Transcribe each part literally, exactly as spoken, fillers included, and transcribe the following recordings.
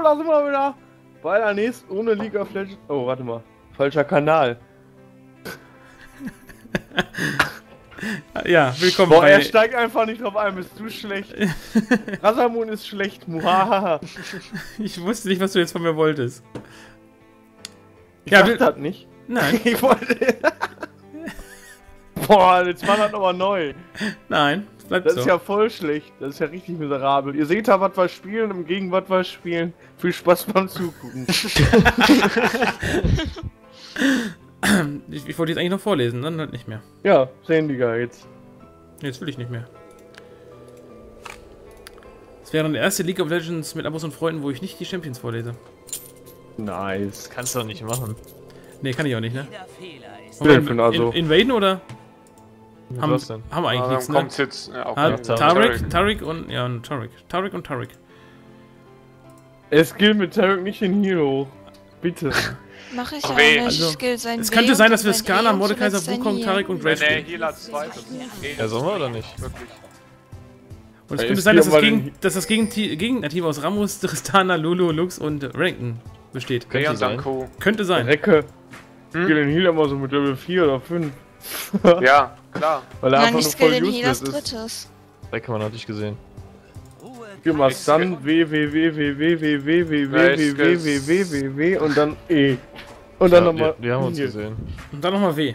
Jo, da sind wir wieder. Bei der nächsten ohne League of Legends. Oh, warte mal. Falscher Kanal. Ja, willkommen. Boah, bei... er steigt einfach nicht drauf ein, bist du schlecht. Rathamoon ist schlecht. Ich wusste nicht, was du jetzt von mir wolltest. Ich ja, will das nicht. Nein. Ich wollte... Boah, jetzt war das nochmal neu. Nein, bleibt so. Das ist ja voll schlecht. Das ist ja richtig miserabel. Ihr seht da, was wir spielen, im Gegen was wir spielen. Viel Spaß beim Zugucken. Ich, ich wollte jetzt eigentlich noch vorlesen, dann halt nicht mehr. Ja, sehniger jetzt. Jetzt will ich nicht mehr. Das wäre dann der erste League of Legends mit Abos und Freunden, wo ich nicht die Champions vorlese. Nice. Kannst du doch nicht machen. Nee, kann ich auch nicht, ne? In, also. Invaden oder? Was haben, was denn? Haben wir eigentlich ah, nichts, ne? Jetzt, ja, ah, Taric, Taric und... Ja, Taric. Taric und Taric. Es gilt mit Taric nicht in Hero. Bitte. Mach ich auch nicht. Also, sein es könnte sein, dass wir Skarner, Mordekaiser, Wukong, Taric und Graves spielen. Nee, Healer zwei. Ja, sollen wir oder nicht? Wirklich. Und es ja, könnte sein, dass das, gegen, dass das gegen Gegenteam aus Rammus, Tristana, Lulu, Lux und Renekton besteht. Könnte sein. Könnte sein. Recke. Hm? Ich gehe den Healer mal so mit Level vier oder fünf. Ja, klar. Weil er einfach nur voll useless ist. Recke man hat dich gesehen. Gib mal Sun, W, W, W, W, W, W, W, W, W, W, W, W, W, W und dann E. Und dann nochmal. Die haben uns gesehen. Und dann nochmal W.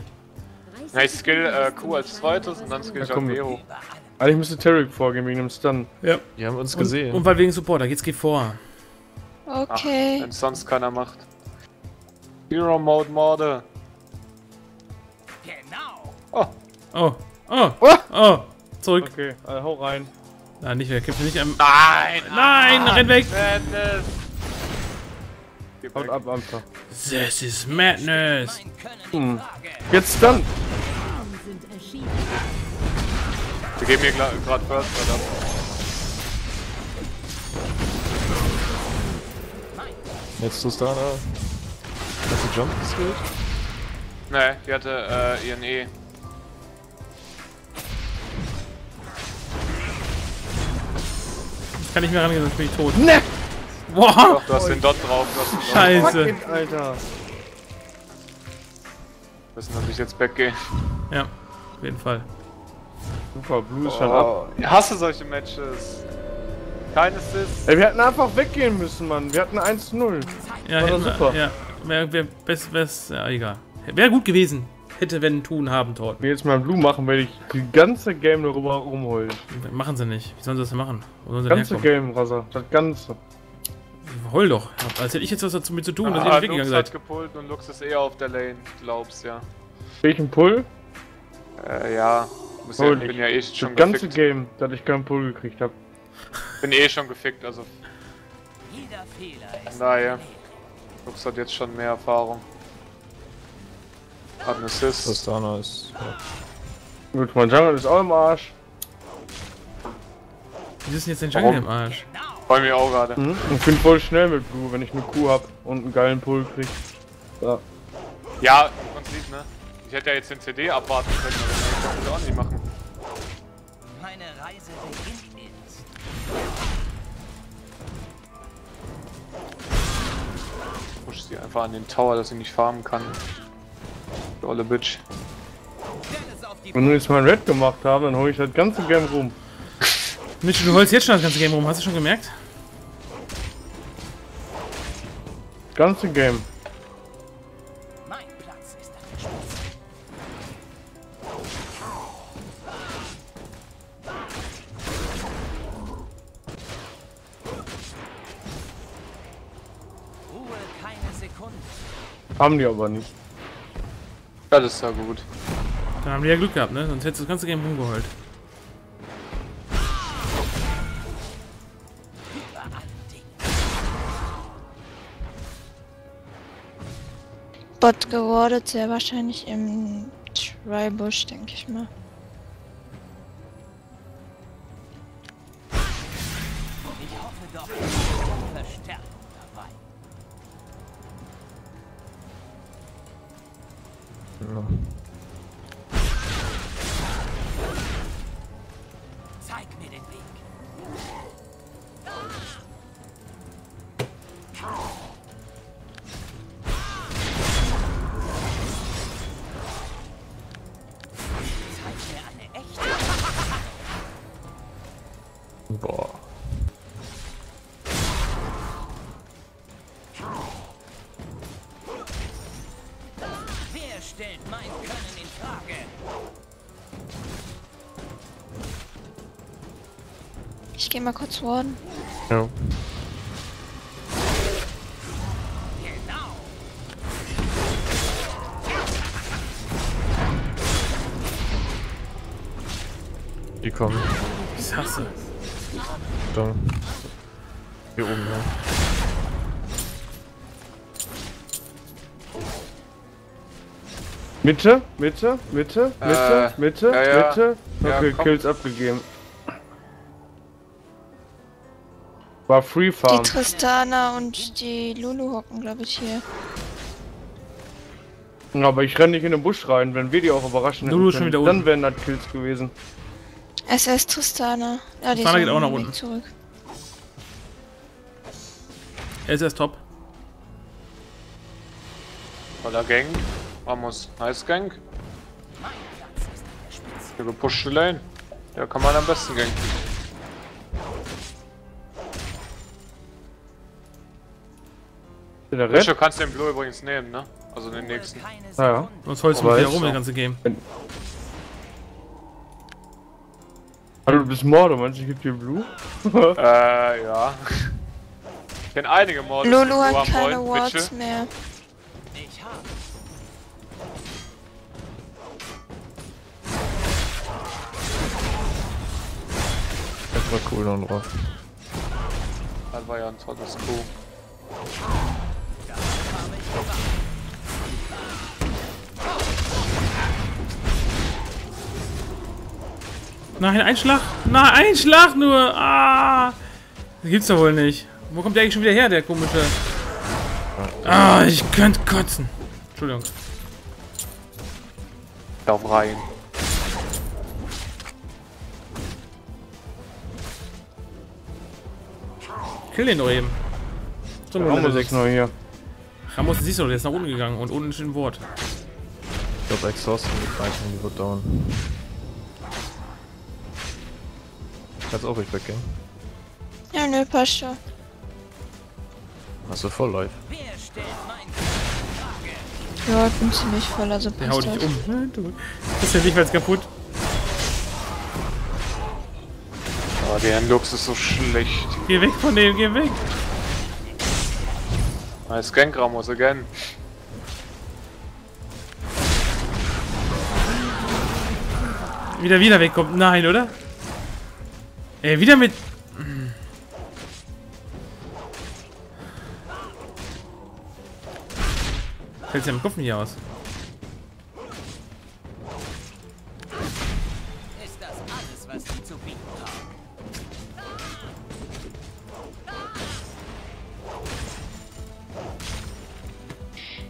Na, ich skill Q als zweites und dann skill ich auf W hoch. Eigentlich also müsste Taric vorgehen wegen dem Stun. Ja. Die haben uns und, gesehen. Und weil wegen Support, da geht's geht vor. Okay. Ach, wenn sonst keiner macht. Hero Mode Morde. Genau. Oh. Oh. Oh. Oh. Oh. Zurück. Okay, also, hau rein. Nein, nicht mehr. Kämpfe nicht am. Nein! Nein! Nein. Renn weg! Madness! Haut ab, Alter. This is Madness! Hm. Jetzt dann! Wir geben hier gerade First, Alter. Jetzt Tristana. Hast du Jump geskillt? Nee, die hatte äh, ihren E. Ich kann nicht mehr rangehen, sonst bin ich tot. Nee! Wow. Doch, du hast den Dot drauf. Du hast den Dot. Scheiße! Fuck it, Alter! Wir müssen natürlich jetzt weggehe. Ja, auf jeden Fall. Super, Blue ist schon ab. Ich hasse solche Matches. Keines ist. Ey, wir hätten einfach weggehen müssen, Mann. Wir hatten eins zu null. Ja, war doch super. Ja, wär, wär, best, best, ja egal. Wäre gut gewesen. Hätte, wenn, tun, haben, dort. Wenn wir jetzt mal Blue machen, werde ich die ganze Game darüber rumholen. Machen sie nicht. Wie sollen sie das machen? Das ganze Game, Rasa. Das ganze. Heul doch. Als hätte ich jetzt was dazu mit zu tun, dass ihr nicht weggegangen seid. Lux hat gepullt und Lux ist eher auf der Lane. Glaubst, ja. Welchen Pull? Äh, ja. Ich ja, bin ja eh schon das ganze gefickt. Game, dass ich keinen Pull gekriegt habe. Bin eh schon gefickt, also. Naja. Lux hat jetzt schon mehr Erfahrung. Hat einen Assist. Das da noch ist. Ja. Gut, mein Jungle ist auch im Arsch. Wie ist denn jetzt den Jungle im Arsch? Bei mir auch gerade. Mhm. Ich bin voll schnell mit Blue, wenn ich eine Q hab und einen geilen Pull krieg. Ja. Ja, im Prinzip, ne? Ich hätte ja jetzt den C D abwarten können, aber das kann ich auch nicht machen. Meine Reise beginnt jetzt. Ich push sie einfach an den Tower, dass sie nicht farmen kann. Die olle Bitch. Wenn du jetzt mal ein Red gemacht haben, dann hole ich das ganze Game rum. Mitch, du holst jetzt schon das ganze Game rum, hast du schon gemerkt? Das ganze Game. Haben die aber nicht. Ja, das ist ja gut. Dann haben die ja Glück gehabt, ne? Sonst hättest du das ganze Game rumgeholt. Bot gewardet, sehr wahrscheinlich im Tri-Bush, denke ich mal. Ich hoffe doch, dass ich verstärkt. Zeig mir den Weg. Boah. Wer stellt mein Können in Frage? Ich gehe mal kurz warten. Ja. Die kommen. Ich sag's dir. Da. Hier oben, ja. Mitte, Mitte, Mitte, äh, Mitte, Mitte, ja, ja. Mitte. Okay, ja, Kills abgegeben. War Free Farm. Die Tristana und die Lulu hocken, glaube ich, hier. Ja, aber ich renne nicht in den Busch rein, wenn wir die auch überraschen Lulu hätten, schon wieder dann wären das Kills gewesen. Es ist Tristana. Ja, die Tristana geht auch nach unten. Zurück. Es ist top. Voller Gang. Rammus, nice Gang. Der gepushte Lane. Da kann man am besten ganken. Der Red? Du kannst den Blue übrigens nehmen, ne? Also den nächsten. Ja, sonst holst du wieder rum, das ganze Game. Also du bist Morde, meinst du, ich geb dir Blue? äh, ja. Ich kenn einige Morde. Lulu hat keine Wards mehr. Ich hab. Das war cool dann drauf. Das war ja ein tolles Coup. Nein, ein Schlag! Nein, ein Schlag nur! Ah! Das gibt's doch wohl nicht. Wo kommt der eigentlich schon wieder her, der komische? Ah, ich könnte kotzen. Entschuldigung. Lauf rein. Kill den doch eben. So, Rammus ist noch hier. Rammus, siehst du doch, der ist nach unten gegangen und unten steht ein Wort. Ich glaube, Exhaust wird reichen, die wird down. Kannst auch nicht weggehen. Ja, nö, passt schon. Hast du voll live? Ja, ich bin ziemlich voll, also passt. Der haut dich um. Nein, du bist ja nicht mehr kaputt. Oh, der Lux ist so schlecht. Geh weg von dem, geh weg. Nice Gank, Rammus, again. Wieder, wieder wegkommt. Nein, oder? Ey, wieder mit... Fällt's ja im Kopf nicht aus. Ist das alles, was die zu bieten haben?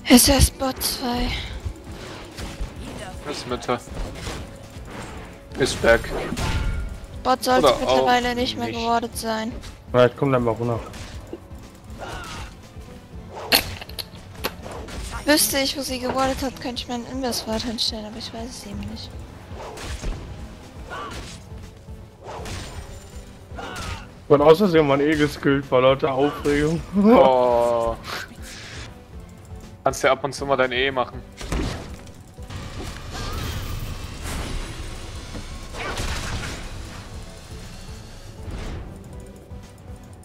Es ist Spot zwei. Ist Mitte. Ist back. Bot sollte mittlerweile nicht mehr gewardet sein. Vielleicht kommt dann mal runter. Wüsste ich, wo sie gewardet hat, könnte ich mir einen Inverswort hinstellen, aber ich weiß es eben nicht. Und außer sie haben mein E geskillt vor lauter Aufregung. Oh. Kannst ja ab und zu mal dein E machen.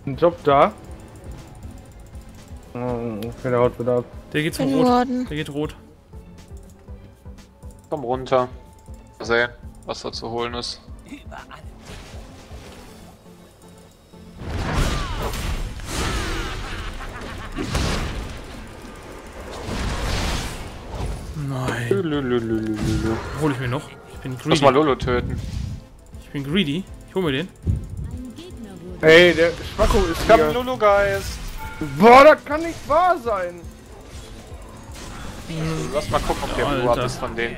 Ein Job da. Hm, okay, der haut wieder ab. Der geht zum Rot. Der geht rot. Komm runter. Mal sehen, was da zu holen ist. Überall. Nein. Hol ich mir noch. Ich bin greedy. Lass mal Lolo töten. Ich bin greedy. Ich hol mir den. Ey, der Schwacko ist hier. Ich hab Lulu-Geist. Boah, das kann nicht wahr sein. Lass mal gucken, ob der Bluart ist von denen.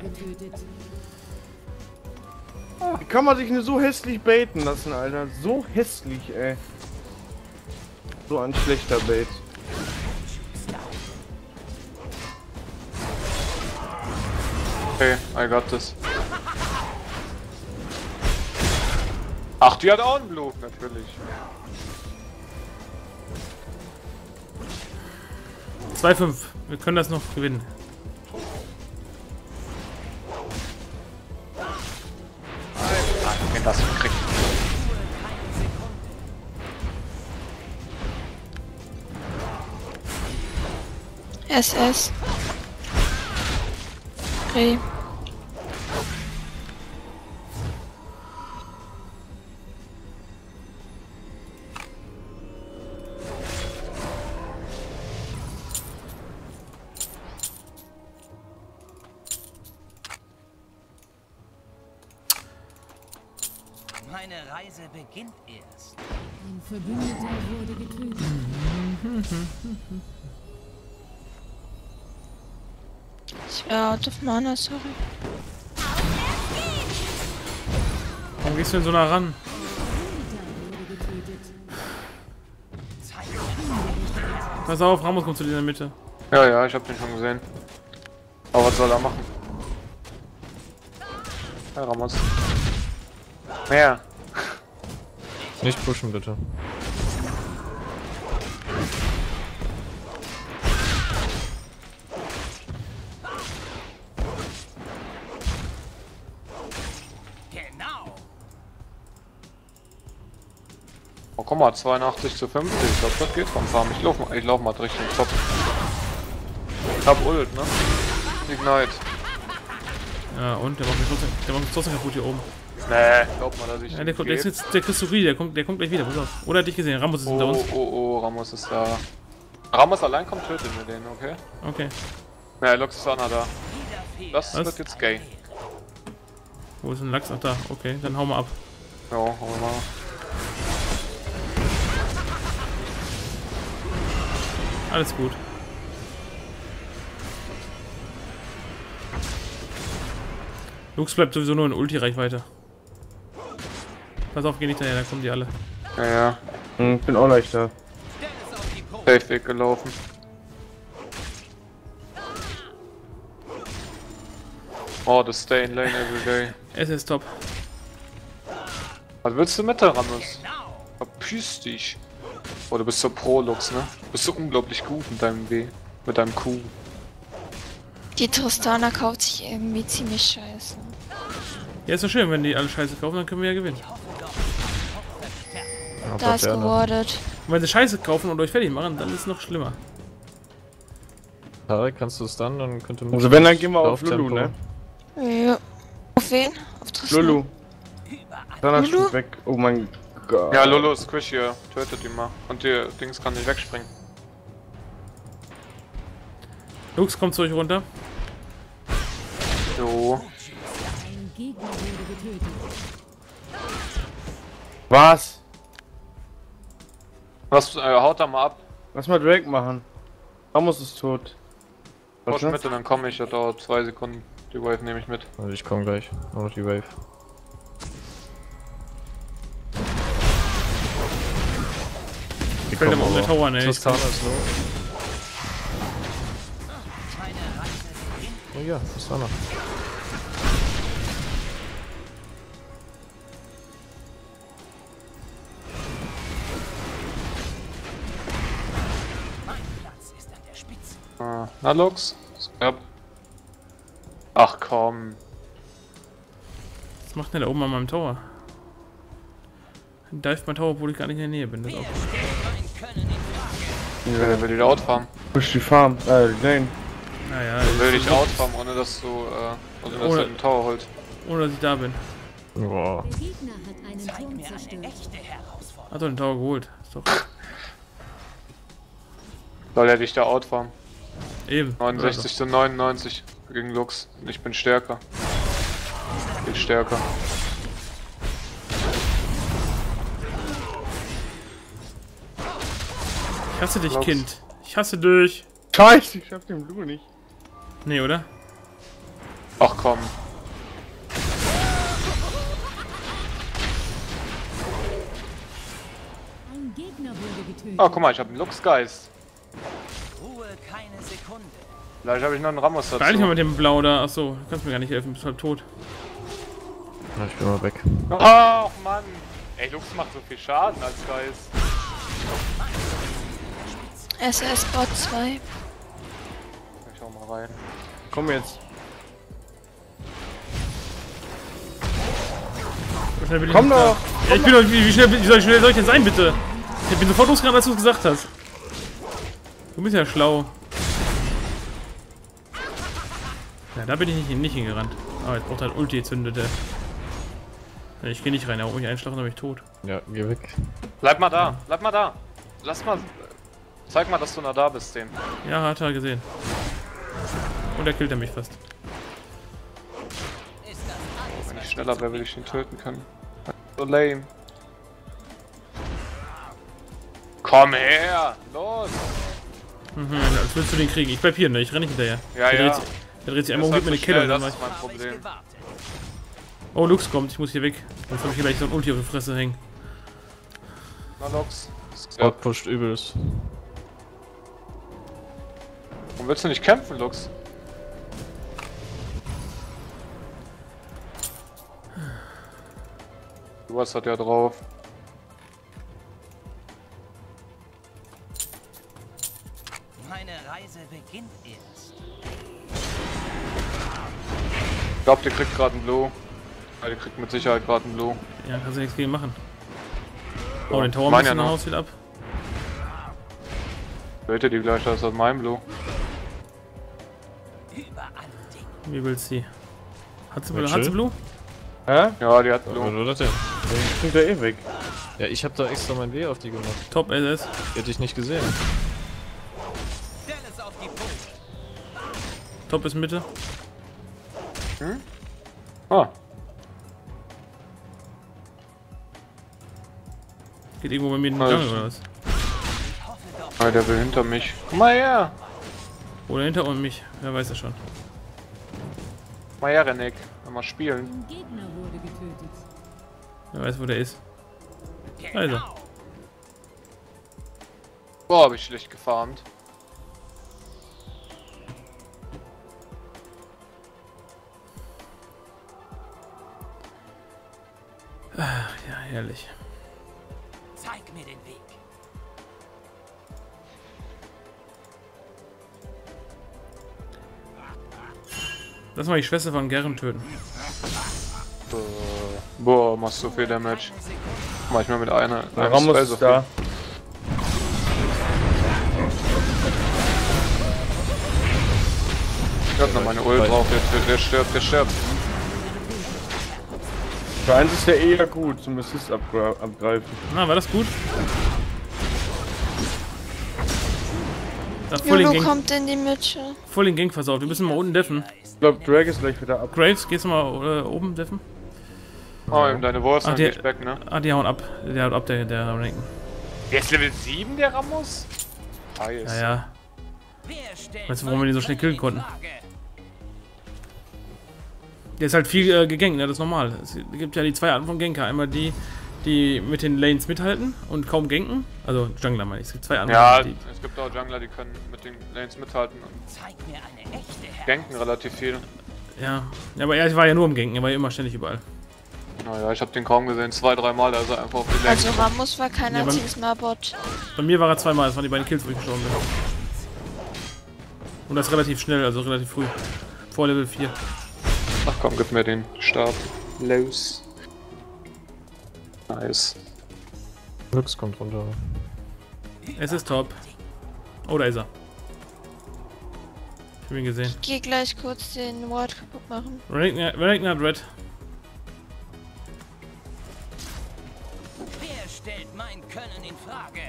Wie kann man sich nur so hässlich baiten lassen, Alter? So hässlich, ey. So ein schlechter Bait. okay, I got this. Ach, die hat auch einen Blue, natürlich. zwei fünf, wir können das noch gewinnen. Nein, ich bin das gekriegt. S S. Okay. Meine Reise beginnt erst. Ein Verbündeter wurde getötet. Ich war out of mana, sorry. Warum gehst du denn so nah ran? Pass auf, Rammus kommt zu dir in der Mitte. Ja, ja, ich hab den schon gesehen. Aber was soll er machen? Ja, Rammus. Mehr. Nicht pushen, bitte. Genau. Oh, komm mal, zweiundachtzig zu fünfzig. Ich glaube, das geht vom Farm. Ich laufe mal, ich lauf mal Richtung Top. Ich hab Ult, ne? Ignite. Ja, und der macht mich trotzdem, der macht mich trotzdem kaputt hier oben. Nee, glaub mal, dass ich. Ja, der, kommt, der, ist jetzt, der Christopherie, der kommt, der kommt gleich wieder. Pass auf. Oder hat dich gesehen, Rammus ist oh, hinter uns. Oh, oh, Rammus ist da. Rammus allein kommt, töten wir den, okay? Okay. Ja, Lux ist auch noch da. Das Was? Wird jetzt gay. Wo ist denn Lux? Ach, da. Okay, dann hau mal ab. Ja, hau mal. Alles gut. Lux bleibt sowieso nur in Ulti-Reichweite. Pass auf, geh nicht daher, da kommen die alle. Ja, ja. Hm, bin auch leichter. Safe Weg gelaufen. Oh, das Stay in Lane every day. Es ist top. Was willst du mit der Rammus? Verpiss dich. Oh, du bist so Pro-Lux, ne? Du bist so unglaublich gut mit deinem W. Mit deinem Q. Die Tristana kauft sich irgendwie ziemlich scheiße. Ja, ist doch schön, wenn die alle scheiße kaufen, dann können wir ja gewinnen. Ja, da ist gewordet. Und wenn sie scheiße kaufen und euch fertig machen, dann ist es noch schlimmer. Taric, kannst du es dann? Dann könnte man. Also wenn, dann gehen wir auf Lulu, ne? Ja. Auf wen? Auf Tristana? Lulu. Tristana springt weg. Oh mein Gott. Ja, Lulu ist quick hier. Tötet ihn mal. Und die Dings kann nicht wegspringen. Lux, kommt zu euch runter. So. Was? Was? Äh, haut da mal ab. Lass mal Drake machen. Rammus ist tot. Push mit und dann komme ich. Das dauert zwei Sekunden. Die Wave nehme ich mit. Also ich komme gleich. Nur noch die Wave. Ich könnte mal ohne Tower, ne? Tristana ist low. Oh ja, das war noch. Mein Platz ist an der Spitze. Ah, na Lux? Ja. Ach komm. Was macht denn da oben an meinem Tower? Dann dive mein Tower, obwohl ich gar nicht in der Nähe bin. Das auch. Ja, der will wieder outfarmen. Push die Farm, äh, nein. Naja, dann will ich outfarmen, ohne dass du, äh, ohne, ohne dass du den Tower holst. Ohne dass ich da bin. Boah. Hat doch den Tower geholt. Ist doch. Soll er dich da outfarmen? Eben. neunundsechzig zu neunundneunzig gegen Lux. Ich bin stärker. Ich bin stärker. Ich hasse dich, Lux. Kind. Ich hasse dich. Scheiße, ich schaff den Blue nicht. Nee, oder? Ach komm. Ein Gegner wurde getötet. Oh, guck mal, ich hab einen Luxgeist. Ruhe keine Sekunde. Vielleicht habe ich noch einen Rammus dazu. Eigentlich mal mit dem Blau da. Achso, du kannst mir gar nicht helfen, bist halt tot. Na, ich bin mal weg. Ach Mann! Ey, Lux macht so viel Schaden als Geist. S S Bot zwei. Ich schau mal rein. Komm jetzt. Komm doch! Ja, ich bin doch, wie, wie schnell wie soll ich, soll ich denn sein, bitte? Ich bin sofort losgerannt, als du es gesagt hast. Du bist ja schlau. Ja, da bin ich nicht, nicht hingerannt. Aber jetzt braucht er ein Ulti, zündet er. Ich gehe nicht rein, er holt mich einschlafen, dann bin ich tot. Ja, geh weg. Bleib mal da, ja. bleib mal da. Lass mal. Zeig mal, dass du noch da bist, den. Ja, hat er gesehen. Und er killt er mich fast. Wenn ich schneller wäre, würde ich ihn töten können. So lame. Komm her! Los! Mhm, als willst du den kriegen. Ich bleib hier, ne? Ich renne nicht hinterher. Ja, der ja. Dreht sich, der dreht sich einmal um, gibt mir eine Kelle. Das ist mein Problem. Oh, Lux kommt. Ich muss hier weg. Sonst hab ich hier gleich so ein Ulti auf die Fresse hängen. Na, Lux. Spot pusht übelst. Warum willst du nicht kämpfen, Lux? Du hast das ja drauf. Meine Reise beginnt erst. Ich glaube, der kriegt gerade ein Blue. Ja, der kriegt mit Sicherheit gerade ein Blue. Ja, kannst du nichts gegen machen. Oh, den Tower macht ja noch Haus viel ab. Leute, die gleich, das ist aus meinem Blue. Wie willst sie? Hat sie, hat sie Blue? Hä? Ja, die hat Blue. Was war das denn? Ich krieg da eh weg. Ja, ich hab da extra mein W auf die gemacht. Top S S. Hätte ich nicht gesehen. Top ist Mitte. Hm? Ah. Geht irgendwo bei mir in den Gang oder was? Ah, der will hinter mich. Komm mal her! Oder hinter und mich, wer weiß das schon. Komm mal her, Renek. Mal spielen. Ein Gegner wurde getötet. Wer weiß, wo der ist. Also. Boah, hab ich schlecht gefarmt. Ach ja, herrlich. Zeig mir den Weg. Lass mal die Schwester von Garen töten. Boah, Boah machst so viel Damage. Mach ich mal mit einer. Rammus ist da. Ich hab noch meine Ult drauf. Der, der stirbt, der stirbt. Für eins ist der eher gut zum Assist abgreifen. Na, war das gut? Lulu kommt in die Mitte. Voll den Gang versaut, wir müssen mal unten deffen. Ich glaub, Drag ist gleich wieder ab. Graves, gehst du mal äh, oben deffen? Oh, eben deine Wurst hat nicht weg, ne? Ah, die hauen ab. Der haut ab, der, der Renekton. Der ist Level sieben, der Rammus? Ah, yes. Naja. Weißt du, warum wir die so schnell killen konnten? Der ist halt viel äh, gegankt, ne? Das ist normal. Es gibt ja die zwei Arten von Ganker. Einmal die, die mit den Lanes mithalten und kaum ganken. Also Jungler meine ich. Es gibt zwei andere. Ja, die, es gibt auch Jungler, die können mit den Lanes mithalten und ganken relativ viel. Ja, ja, aber er war ja nur im Ganken, er war ja immer ständig überall. Naja, ich habe den kaum gesehen, zwei, dreimal, da ist er einfach auf die Lanes. Also Rammus war kein einziges Mal Bot. Bei mir war er zweimal, das waren die beiden Kills, wo ich gestorben bin. Und das relativ schnell, also relativ früh. Vor Level vier. Ach komm, gib mir den Stab. Los. Nice. Lux kommt runter. Es ist top. Oh, da ist er. Ich hab ihn gesehen. Ich geh gleich kurz den Ward kaputt machen. Renekton hat Red. Wer stellt mein Können in Frage?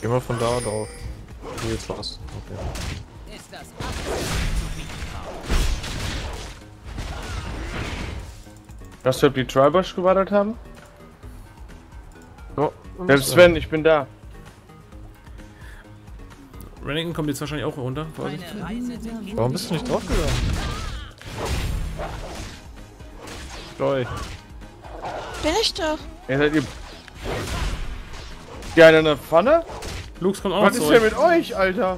Geh mal von da drauf. Okay, jetzt war's. Okay. Ist das Hast du, ob die Tribush gewartet haben? Oh, selbst Sven, sein. Ich bin da. Renekton kommt jetzt wahrscheinlich auch runter. Warum bist du nicht draufgegangen? Stoi. Bin ich doch. Ja, seid ihr... Ist der eine Pfanne? Lux kommt auch was zurück. Was ist denn mit euch, Alter?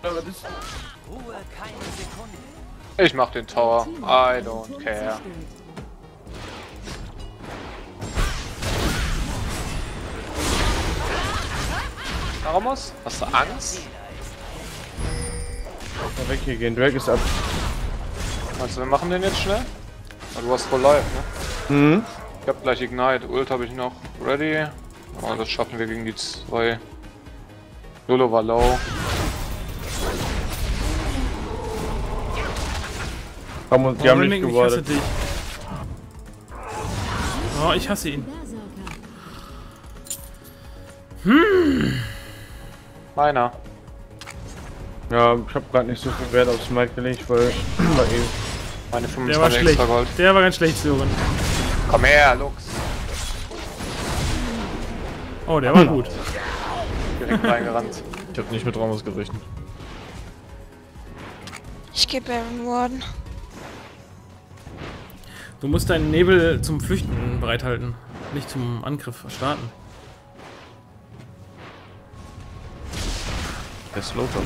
Was ist... Ich mach den Tower. I don't care. Rammus, hast du Angst? Mal weg hier gehen, Drake ist ab. Also wir machen den jetzt schnell? Aber du hast voll live, ne? Mhm. Ich hab gleich Ignite, Ult habe ich noch ready. Oh, das schaffen wir gegen die zwei. Lulu war low. Komm, die oh, haben nicht gewartet. Ich hasse dich. Oh, ich hasse ihn. Hm. Meiner. Ja, ich hab grad nicht so viel Wert aufs Mike gelegt, weil... Meine fünfundzwanzig der war extra schlecht. Gold. Der war ganz schlecht, Sören. Komm her, Lux. Oh, der war gut. Direkt reingerannt. Ich hab nicht mit Rammus gerechnet. Ich geh Baron Warden. Du musst deinen Nebel zum Flüchten bereithalten, nicht zum Angriff starten. Der Slow-Top.